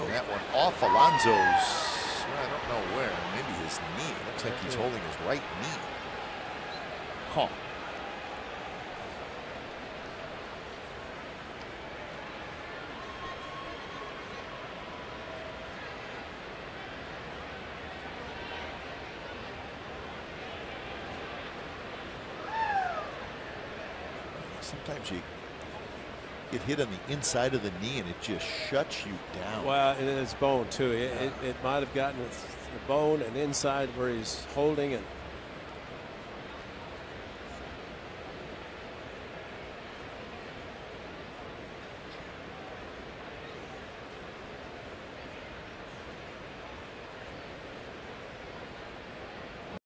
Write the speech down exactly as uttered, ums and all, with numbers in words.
Oh, that one off Alonso's, well, I don't know where, maybe his knee. It looks like he's holding his right knee. Huh. Sometimes you get hit on the inside of the knee and it just shuts you down. Well, and it's bone too. It, yeah. it, it might have gotten the bone and inside where he's holding, and